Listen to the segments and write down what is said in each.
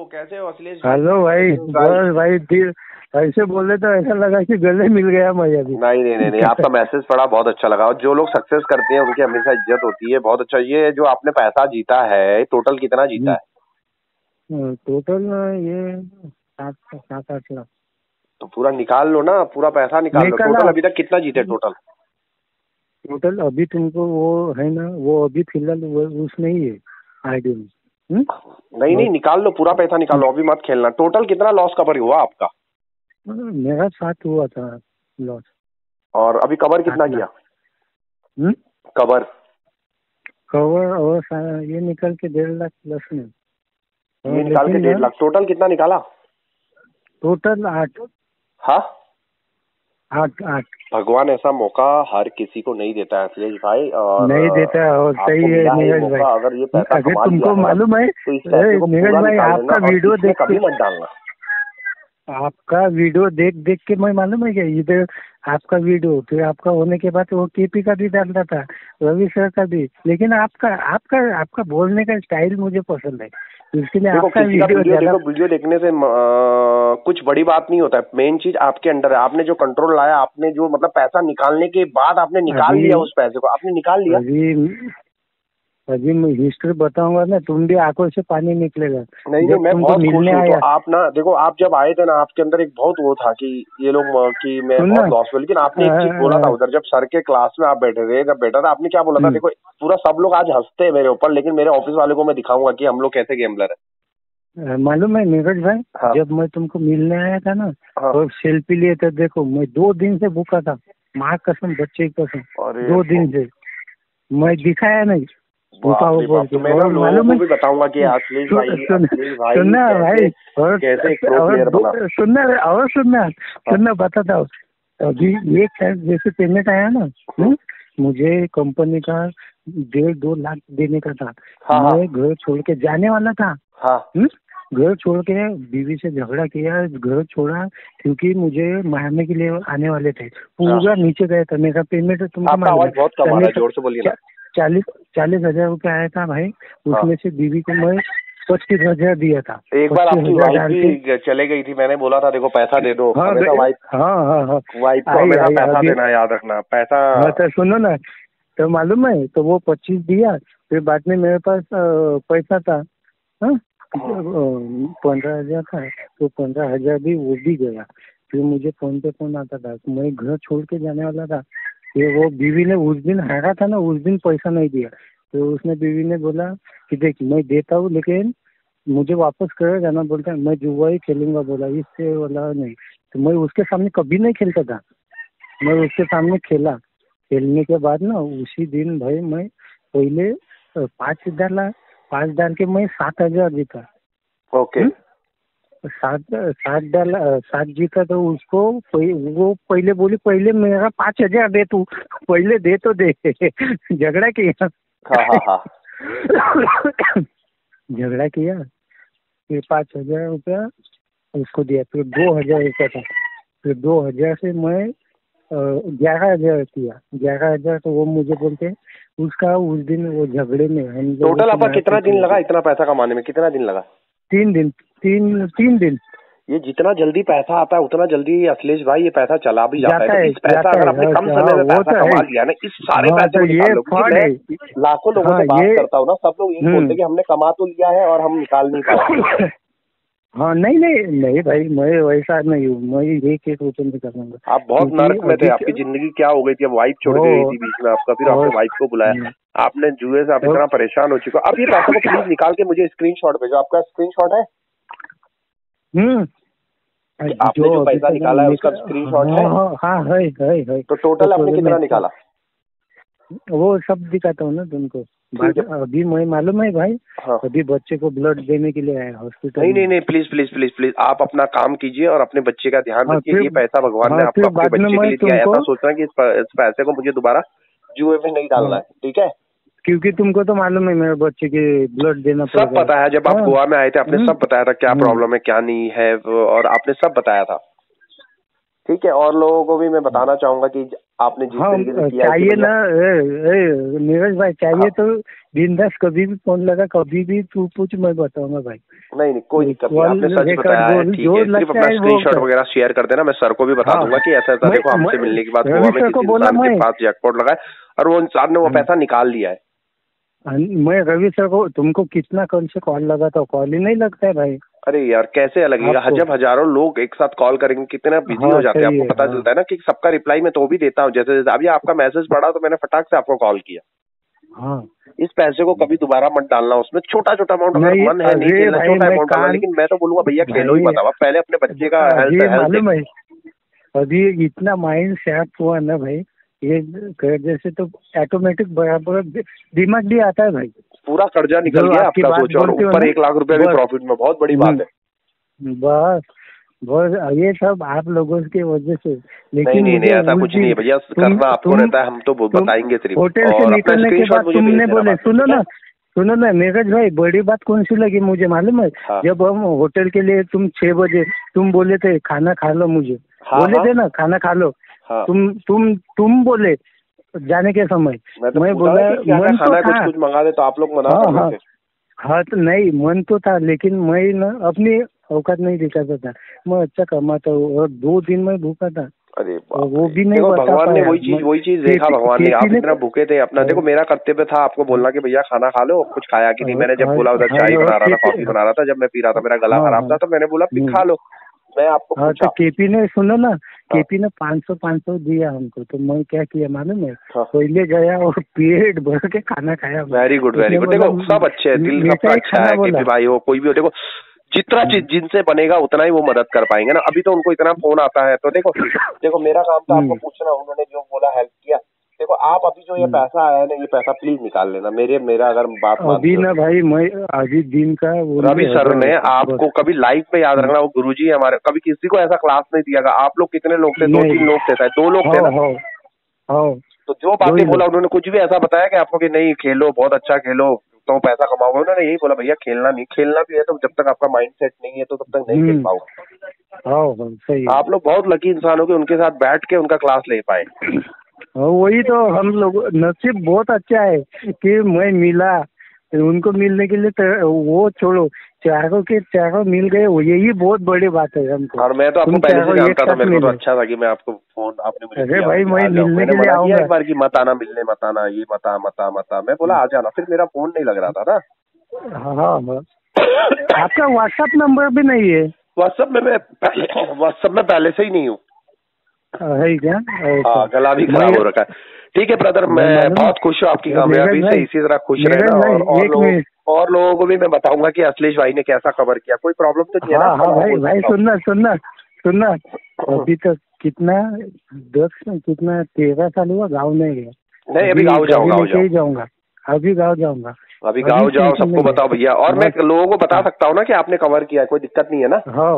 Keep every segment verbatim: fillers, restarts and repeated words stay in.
तो कैसे हो अखिलेश? हेलो भाई, बस भाई ऐसे बोले तो ऐसा लगा कि गले मिल गया भाई। अभी नहीं नहीं नहीं, नहीं आपका मैसेज पढ़ा, बहुत अच्छा लगा। और जो लोग सक्सेस करते हैं उनकी हमेशा इज्जत होती है। बहुत अच्छा। ये जो आपने पैसा जीता है, टोटल कितना जीता है? टोटल ये सात आठ लाख। तो पूरा निकाल लो ना, पूरा पैसा निकाल लो। टोटल अभी तक कितना जीते? टोटल टोटल अभी तुमको वो है ना, वो अभी फिलहाल उसमें ही है आइडिया में। हुँ? नहीं नहीं, निकाल लो, पूरा पैसा निकाल लो, अभी मत खेलना। टोटल कितना लॉस कवर हुआ आपका? मेरा साथ हुआ था लॉस। और अभी कवर कितना किया? हुँ? कवर कवर और ये निकल के डेढ़ लाख प्लस में। ये निकाल के डेढ़ लाख टोटल कितना निकाला? टोटल आठ। हाँ आठ आठ। भगवान ऐसा मौका हर किसी को नहीं देता है अखिलेश भाई, और नहीं देता है। और सही है नीरज भाई, अगर ये पैसा अगर तुमको मालूम है तो नीरज भाई आपका वीडियो देख कभी मत डालना। आपका वीडियो देख देख के मैं मालूम है क्या, इधर आपका वीडियो फिर आपका होने के बाद वो केपी का भी डालता था, रवि सर का भी, लेकिन आपका आपका आपका बोलने का स्टाइल मुझे पसंद है, इसके लिए आपका वीडियो वीडियो देखने से आ, कुछ बड़ी बात नहीं होता है। मेन चीज आपके अंडर है, आपने जो कंट्रोल लाया, आपने जो मतलब पैसा निकालने के बाद आपने निकाल लिया, उस पैसे को आपने निकाल लिया। अभी मैं हिस्ट्री बताऊंगा ना, तुम भी आंखों से पानी निकलेगा। नहीं नहीं, मैं बहुत खुश हूं। तो आप ना देखो, आप जब आए थे ना, आपके अंदर एक बहुत वो था कि ये लोग कि मैं बहुत लॉस हुआ, लेकिन आपने एक चीज बोला था उधर, जब सर के क्लास में आप बैठे थे, जब बैठा था आपने क्या बोला था? देखो पूरा सब लोग आज हंसते हैं मेरे ऊपर, लेकिन मेरे ऑफिस वाले को मैं दिखाऊंगा की हम लोग कैसे गैम्बलर है। मालूम है नीरज भाई, हाँ। जब मैं तुमको मिलने आया था ना, हाँ। और सेल्फी लिए थे, देखो मैं दो दिन से भूखा था, मां कसम बच्चे की कसम, दो दिन से मैं दिखाया नहीं। मालूम है बताऊंगा की अखिलेश भाई, सुनना भाई, सुनना और सुनना सुनना बताता हूँ। अभी एक टाइम जैसे पेमेंट आया ना, मुझे कंपनी का डेढ़ दो लाख देने का था, हाँ। मैं घर छोड़ के जाने वाला था, हाँ। घर छोड़ के बीवी से झगड़ा किया, घर छोड़ा, क्योंकि मुझे मारने के लिए आने वाले थे, पूरा नीचे गया था मेरा पेमेंट। तुमको चालीस चालीस हजार रूपया आया था भाई, उसमें से बीवी को मैं पच्चीस हजार दिया था। एक बार आपकी वाइफ चले गई थी, मैंने बोला था देखो पैसा दे दो, वाइफ पैसा देना याद रखना, पैसा। सुनो ना, तो मालूम है, तो वो पच्चीस दिया, फिर बाद में मेरे पास पैसा था पंद्रह हजार का, तो पंद्रह हजार भी वो भी गया। फिर मुझे फोन पे फोन आता था, मैं घर छोड़ के जाने वाला था, फिर वो बीवी ने उस दिन हारा था ना, उस दिन पैसा नहीं दिया, तो उसने बीवी ने बोला कि देख मैं देता हूँ लेकिन मुझे वापस करेगा ना, बोलता मैं जुआ ही खेलूंगा, बोला इससे बोला नहीं। तो मैं उसके सामने कभी नहीं खेलता था, मैं उसके सामने खेला, खेलने के बाद ना उसी दिन भाई मैं पहले पाँच डाला, पाँच डाल के मैं सात हजार जीता। Okay okay. सात सात डाला, सात जीता, तो उसको वो पहले बोली पहले मेरा पाँच हजार दे, तू पहले दे तो दे। झगड़ा किया, झगड़ा किया, फिर पाँच हजार रुपया उसको दिया, फिर दो हजार रुपया था, फिर दो हजार से मैं ग्यारह हजार किया, ग्यारह हजार तो वो मुझे बोलते हैं उसका। उस दिन वो झगड़े में हम टोटल आपका कितना दिन लगा इतना पैसा कमाने में? कितना दिन लगा? तीन दिन तीन तीन दिन। ये जितना जल्दी पैसा आता है उतना जल्दी अखिलेश भाई ये पैसा चला भी जाता, जाता है, है। इस पैसा जाता अगर आपने कम समय में पैसा कमा लिया ना, इस सारे पैसे को लाखों लोगों से बात करता हूँ ना, सब लोग यही बोलते कि हमने कमा तो लिया है और हम निकाल नहीं पाए। हाँ नहीं नहीं नहीं भाई, मैं वैसा नहीं हूँ, मैं एक एक रुपये नहीं करूँगा। आप बहुत नर्क में थे, आपकी जिंदगी क्या हो गई थी? अब वाइफ छोड़ के गई थी बीच में आपका, फिर आपने वाइफ को बुलाया, आपने जुए से आप इतना परेशान हो चुके हो। अब ये पैसे को प्लीज निकाल के मुझे स्क्रीनशॉट भेजो। आपका स्क्रीनशॉट है? हम्म, आपने जो पैसा निकाला है उसका स्क्रीनशॉट है? हाँ है। तो टोटल आपने कितना निकाला वो सब दिखाता हूँ ना तुमको। अभी मैं मालूम है भाई, हाँ। अभी बच्चे को ब्लड देने के लिए आया हॉस्पिटल। नहीं नहीं नहीं, प्लीज प्लीज प्लीज प्लीज आप अपना काम कीजिए और अपने बच्चे का ध्यान रखिए। ये पैसा भगवान ने आपको अपने बच्चे के लिए दिया है, मैं सोच रहा हूँ कि इस पैसे को मुझे दोबारा जुए में नहीं डालना है, ठीक है? क्योंकि तुमको तो मालूम है मेरे बच्चे के ब्लड देना सब पता है। जब आप गोवा में आए थे आपने सब बताया था, क्या प्रॉब्लम है क्या नहीं है, और आपने सब बताया था, ठीक है, और लोगों को भी मैं बताना चाहूंगा कि आपने जिस तरीके से किया चाहिए ना नीरज भाई, चाहिए तो बिंदास कभी भी फोन लगा, कभी भी तू पूछ मैं बताऊंगा भाई। नहीं नहीं कोई दिक्कत नहीं, आपने सच बताया है, ठीक है। सिर्फ अपना स्क्रीनशॉट वगैरह शेयर कर देना, मैं सर को भी बता दूंगा कि ऐसा ऐसा देखो हमसे मिलने के बाद वो हमें किसी इंसान के पास जैकपॉट लगा है और वो इंसान ने वो पैसा निकाल लिया है। मैं रवि सर को, तुमको कितना कौन से कॉल लगाता, कॉल ही नहीं लगता है भाई। अरे यार कैसे लगेगा, जब हजारों लोग एक साथ कॉल करेंगे कितना बिजी हाँ, हो जाते हैं। आपको पता हाँ। चलता है ना कि सबका रिप्लाई मैं तो भी देता हूँ, जैसे जैसे अभी आपका मैसेज पड़ा तो मैंने फटाक से आपको कॉल किया। हाँ। इस पैसे को कभी दोबारा मत डालना, उसमें छोटा छोटा अमाउंट मन है नहीं खेलना, छोटा अमाउंट डालना, लेकिन मैं तो बोलूंगा भैया खेलो ही बताओ, पहले अपने बच्चे का हेल्थ। अभी इतना माइंड शार्प हुआ ना भाई ये जैसे, तो ऑटोमेटिक बराबर दिमाग भी आता है भाई, पूरा कर्जा निकल गया आपका, सोचो और ऊपर एक लाख रुपए भी प्रॉफिट में, बहुत बड़ी बात है। बस बस ये सब आप लोगों की वजह से, लेकिन नहीं नहीं ऐसा कुछ नहीं है भैया, करना आपको रहता है, हम तो बताएंगे सिर्फ। होटल से निकलने के बाद तुमने बोले, सुनो ना सुनो ना नीरज भाई, बड़ी बात कौन सी लगी मुझे मालूम है, जब हम होटल के लिए तुम छह बजे तुम बोले थे खाना खा लो, मुझे बोले थे ना खाना खा लो, तुम तुम तुम बोले जाने के समय मैं, तो मैं बोला मन तो था कुछ कुछ मंगा दे तो आप लोग मना हाँ, हाँ, हाँ तो नहीं मन तो था, लेकिन मैं ना अपनी औकात नहीं दिखाता था, मैं अच्छा कमाता हूँ और दो दिन में भूखा था। अरे वो भी नहीं, भगवान ने वही चीज वही चीज देखा, भगवान ने आप इतना भूखे थे अपना, देखो मेरा कर्तव्य था आपको बोलना कि भैया खाना खा लो, कुछ खाया कि नहीं, मैंने जब बोला उधर चाय बना रहा था, कॉफी बना रहा था, जब मैं पी रहा था मेरा गला खराब था तो मैंने बोला खा लो। मैं आपको हाँ, तो केपी ने सुनो ना, केपी ने पाँच सौ पाँच सौ दिया हमको, तो मैं क्या किया मालूम है, पहले गया और पेट भर के खाना खाया। वेरी गुड वेरी गुड, देखो सब अच्छे हैं, दिल सबका अच्छा है, केपी भाई हो कोई भी हो, देखो जितना चीज जिनसे बनेगा उतना ही वो मदद कर पाएंगे ना, अभी तो उनको इतना फोन आता है। तो देखो देखो मेरा काम था आपको पूछना, उन्होंने जो बोला हेल्प किया, देखो आप अभी जो ये पैसा आया ना ये पैसा प्लीज निकाल लेना, मेरे मेरा अगर बात अभी ना भाई, मैं आज दिन का वो रवि सर ने आपको कभी लाइफ में याद रखना, वो गुरुजी है हमारे, कभी किसी को ऐसा क्लास नहीं दिया गया। आप लोग कितने लोग थे, दो तीन लोग थे, दो लोग थे ना, तो जो बातें बोला उन्होंने कुछ भी ऐसा बताया कि आपको कि नहीं खेलो बहुत अच्छा खेलो तो पैसा कमाओगे, उन्होंने यही बोला भैया खेलना नहीं, खेलना भी है तो जब तक आपका माइंड सेट नहीं है तो तब तक नहीं खेल पाओगे। आप लोग बहुत लकी इंसान हो कि उनके साथ बैठ के उनका क्लास ले पाए, वही तो हम लोग नसीब बहुत अच्छा है कि मैं मिला, उनको मिलने के लिए तो वो छोड़ो चारों के चारों मिल गए, यही बहुत बड़ी बात है हमको। और मैं तो आपको पहले से जानता था, मेरे को तो अच्छा था कि मैं आपको फोन आपने मुझे अरे भाई मैं मिलने के लिए आऊंगा एक बार की मत आना मिलने, मत आना ये मता मता मता, मैं बोला आ जाना, फिर मेरा फोन नहीं लग रहा था ना। हाँ आपका व्हाट्सएप नंबर भी नहीं है, व्हाट्सएप में मैं व्हाट्सएप में पहले से ही नहीं हूँ है क्या, हाँ गला भी खराब हो रखा है। ठीक है ब्रदर, मैं बहुत खुश हूँ आपकी कामयाबी से, इसी तरह खुश रहना और, और लोगों और लोगों को भी मैं बताऊंगा कि अखिलेश भाई ने कैसा कवर किया, कोई प्रॉब्लम तो नहीं है ना। भाई भाई सुनना सुनना सुनना, अभी तक कितना दस कितना तेरह साल हुआ गाँव नहीं गया, नहीं अभी गाँव जाऊँगा जाऊँगा अभी गाँव जाऊँगा अभी गाँव जाओ सबको बताओ भैया, और मैं लोगों को बता सकता हूँ ना कि आपने कवर किया, कोई दिक्कत नहीं है ना। हाँ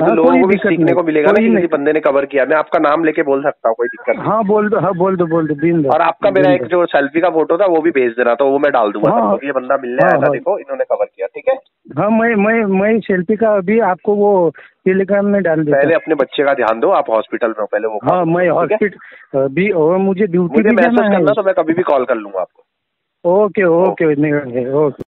हाँ, लोगों को भी सीखने को मिलेगा ना, किसी बंदे ने कवर किया, मैं आपका नाम लेके बोल सकता हूँ, कोई दिक्कत नहीं। हाँ बोल दो हाँ बोल दो बोल दो दिन। और आपका मेरा एक जो सेल्फी का फोटो था वो भी भेज देना, तो वो मैं डाल दूंगा सबको, ये बंदा मिलने आया था देखो इन्होंने कवर किया। ठीक है हाँ मैं मैं मैं सेल्फी का अभी आपको वो टेलीग्राम में डाल दूंगा, पहले अपने बच्चे का ध्यान दो, आप हॉस्पिटल में हो पहले वो। हाँ मैं हॉस्पिटल अभी, और मुझे ड्यूटी में मैसेज करना तो मैं कभी भी कॉल कर लूंगा आपको। Okay okay okay.